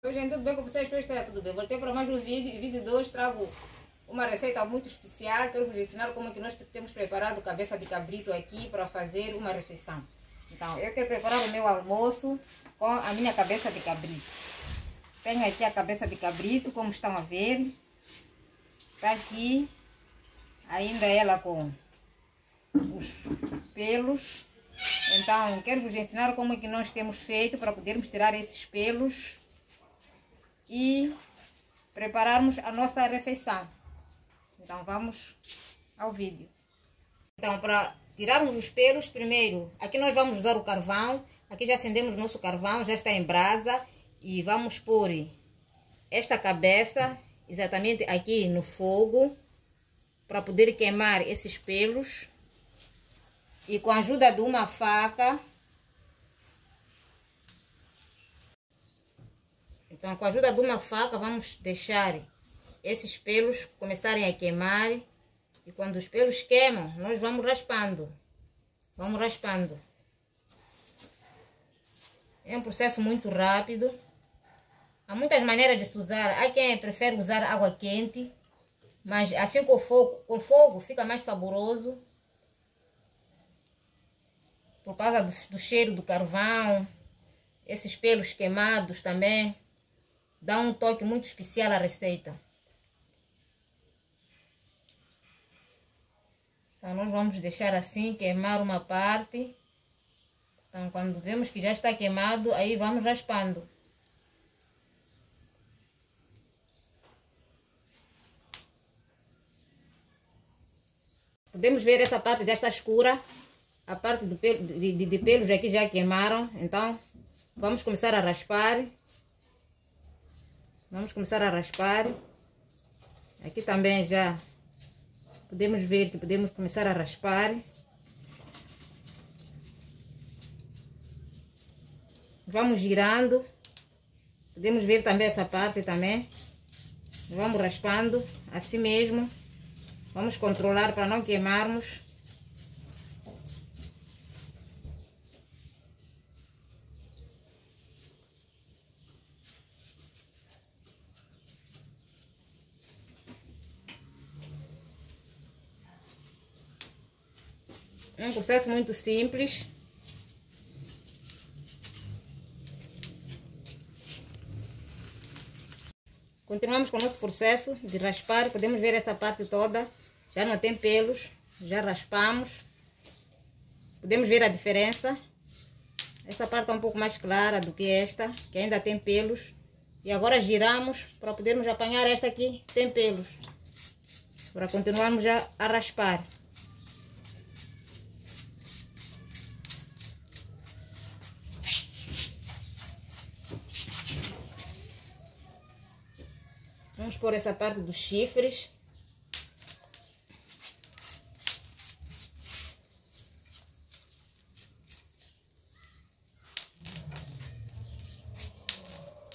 Hoje tudo bem com vocês? Espero que esteja tudo bem. Voltei para mais um vídeo e vídeo 2 trago uma receita muito especial. Quero vos ensinar como é que nós temos preparado cabeça de cabrito aqui para fazer uma refeição. Então, eu quero preparar o meu almoço com a minha cabeça de cabrito. Tenho aqui a cabeça de cabrito, como estão a ver. Está aqui, ainda ela com os pelos. Então, quero vos ensinar como é que nós temos feito para podermos tirar esses pelos e prepararmos a nossa refeição. Então vamos ao vídeo. Então, para tirarmos os pelos, primeiro aqui nós vamos usar o carvão. Aqui já acendemos o nosso carvão, já está em brasa, e vamos pôr esta cabeça exatamente aqui no fogo para poder queimar esses pelos. E com a ajuda de uma faca, então, com a ajuda de uma faca, vamos deixar esses pelos começarem a queimar. E quando os pelos queimam, nós vamos raspando. Vamos raspando. É um processo muito rápido. Há muitas maneiras de se usar. Há quem prefere usar água quente, mas assim com fogo fica mais saboroso, por causa do cheiro do carvão. Esses pelos queimados também dá um toque muito especial à receita. Então nós vamos deixar assim queimar uma parte. Então quando vemos que já está queimado, aí vamos raspando. Podemos ver essa parte já está escura. A parte de pelos aqui já queimaram. Então vamos começar a raspar. Vamos começar a raspar. Aqui também já podemos ver que podemos começar a raspar. Vamos girando. Podemos ver também essa parte também. Vamos raspando assim mesmo. Vamos controlar para não queimarmos. É um processo muito simples. Continuamos com o nosso processo de raspar. Podemos ver essa parte toda. Já não tem pelos. Já raspamos. Podemos ver a diferença. Essa parte é um pouco mais clara do que esta, que ainda tem pelos. E agora giramos para podermos apanhar esta aqui sem pelos, para continuarmos a raspar. Vamos pôr essa parte dos chifres.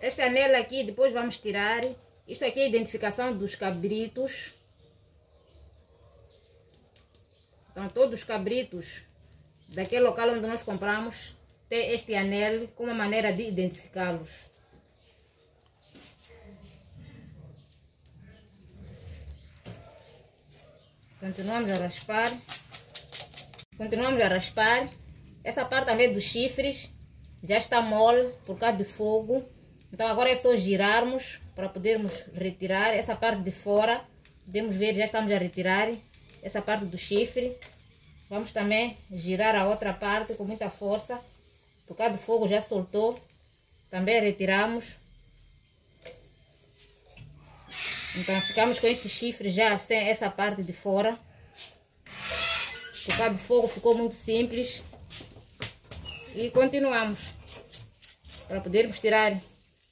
Esta mela aqui depois vamos tirar. Isto aqui é a identificação dos cabritos. Então todos os cabritos daquele local onde nós compramos tem este anel como maneira de identificá-los. Continuamos a raspar. Continuamos a raspar. Essa parte também dos chifres já está mole por causa do fogo. Então agora é só girarmos para podermos retirar essa parte de fora. Podemos ver, já estamos a retirar essa parte do chifre. Vamos também girar a outra parte com muita força. Por causa do fogo já soltou. Também retiramos. Então ficamos com esse chifre já sem essa parte de fora. Por causa do fogo ficou muito simples. E continuamos para podermos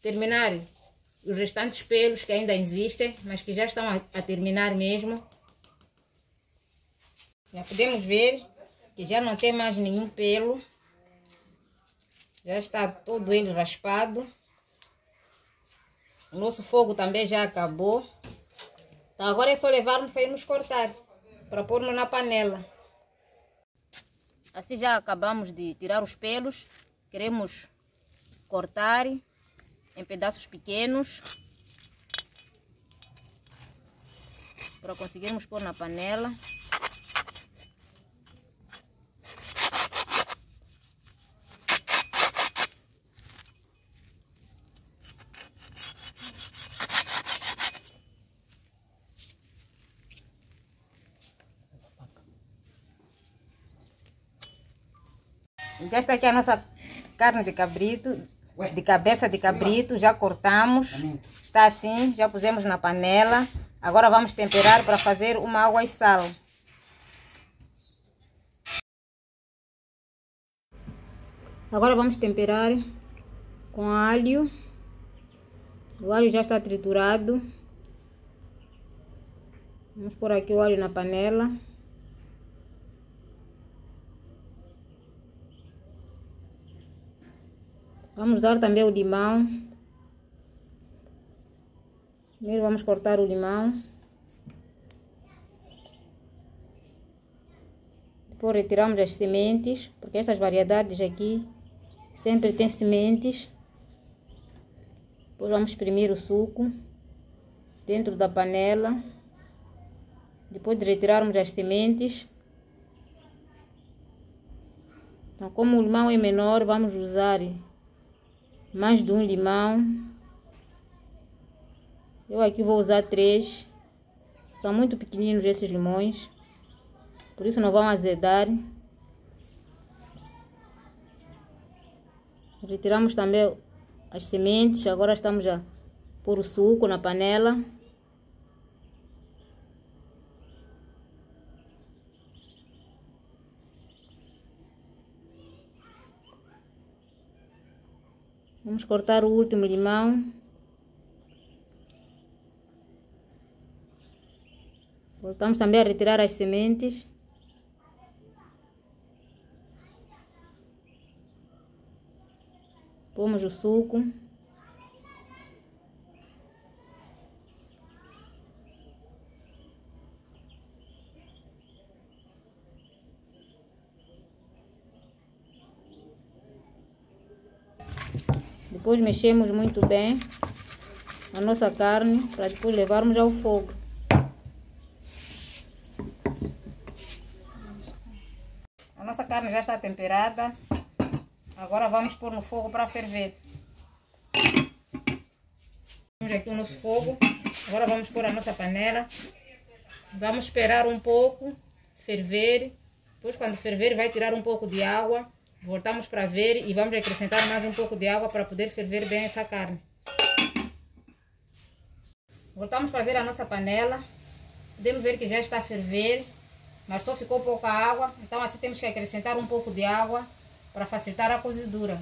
terminar os restantes pelos que ainda existem, mas que já estão a terminar mesmo. Já podemos ver que já não tem mais nenhum pelo. Já está todo ele raspado. O nosso fogo também já acabou. Então agora é só levarmos para irmos cortar, para pormos na panela. Assim já acabamos de tirar os pelos. Queremos cortar. em pedaços pequenos, para conseguirmos pôr na panela. Já está aqui a nossa carne de cabrito, de cabeça de cabrito, já cortamos, está assim, já pusemos na panela. Agora vamos temperar para fazer uma água e sal. Agora vamos temperar com alho. O alho já está triturado. Vamos pôr aqui o alho na panela. Vamos dar também o limão. Primeiro vamos cortar o limão. Depois retiramos as sementes, porque estas variedades aqui sempre têm sementes. Depois vamos exprimir o suco dentro da panela. Depois de retirarmos as sementes. Então, como o limão é menor, vamos usar mais de um limão. Eu aqui vou usar 3. São muito pequeninos esses limões, por isso não vão azedar. Retiramos também as sementes. Agora estamos a pôr o suco na panela. Vamos cortar o último limão. Voltamos também a retirar as sementes. Pomos o suco. Depois mexemos muito bem a nossa carne para depois levarmos ao fogo. A nossa carne já está temperada. Agora vamos pôr no fogo para ferver. Temos aqui o nosso fogo. Agora vamos pôr a nossa panela. Vamos esperar um pouco ferver. Depois, quando ferver, vai tirar um pouco de água. Voltamos para ver e vamos acrescentar mais um pouco de água para poder ferver bem essa carne. Voltamos para ver a nossa panela. Podemos ver que já está a ferver, mas só ficou pouca água. Então assim temos que acrescentar um pouco de água para facilitar a cozedura.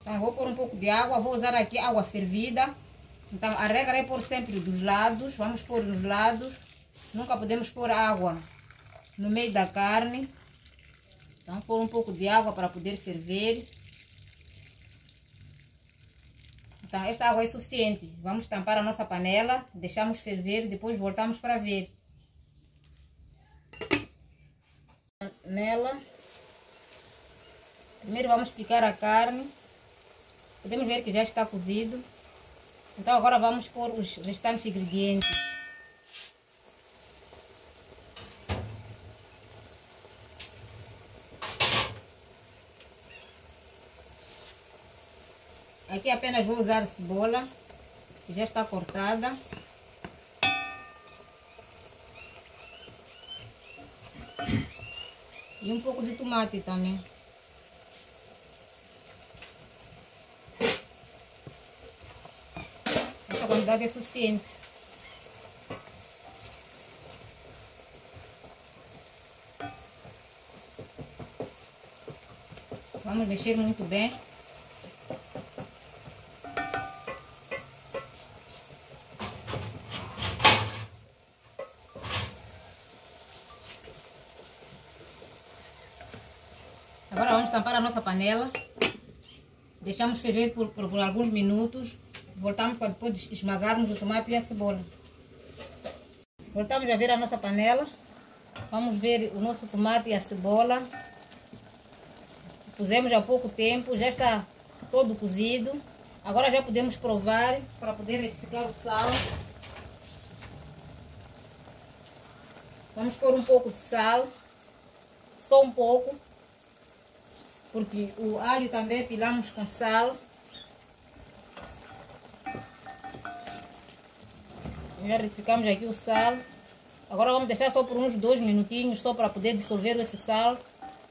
Então vou pôr um pouco de água. Vou usar aqui água fervida. Então a regra é pôr sempre dos lados. Vamos pôr nos lados. Nunca podemos pôr água no meio da carne. Então, pôr um pouco de água para poder ferver. Então, esta água é suficiente. Vamos tampar a nossa panela, deixamos ferver, depois voltamos para ver. Nela, primeiro vamos picar a carne. Podemos ver que já está cozido. Então, agora vamos pôr os restantes ingredientes. Aqui apenas vou usar cebola, que já está cortada. E um pouco de tomate também. Essa quantidade é suficiente. Vamos mexer muito bem. Agora vamos tampar a nossa panela, deixamos ferver por alguns minutos, voltamos para depois esmagarmos o tomate e a cebola. Voltamos a ver a nossa panela, vamos ver o nosso tomate e a cebola. Pusemos há pouco tempo, já está todo cozido. Agora já podemos provar para poder retificar o sal. Vamos pôr um pouco de sal, só um pouco, porque o alho também pilamos com sal. Já retificamos aqui o sal. Agora vamos deixar só por uns 2 minutinhos, só para poder dissolver esse sal.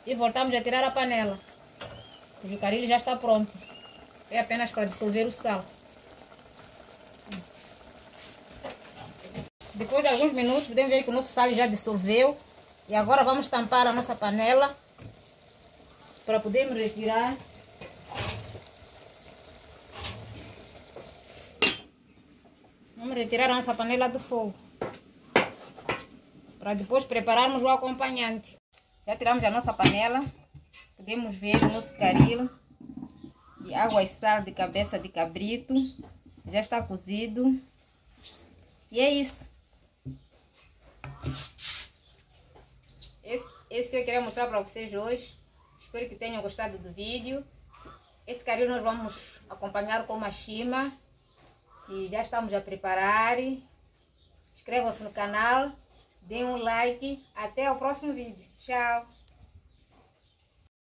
E voltamos a tirar a panela. O jucaril já está pronto. É apenas para dissolver o sal. Depois de alguns minutos, podemos ver que o nosso sal já dissolveu. E agora vamos tampar a nossa panela para podermos retirar. Vamos retirar a nossa panela do fogo, para depois prepararmos o acompanhante. Já tiramos a nossa panela, podemos ver o nosso caril de água e sal de cabeça de cabrito, já está cozido. E é isso. Esse que eu queria mostrar para vocês hoje. Espero que tenham gostado do vídeo. Este caril nós vamos acompanhar com machima, que já estamos a preparar. Inscrevam-se no canal. Deem um like. Até o próximo vídeo. Tchau!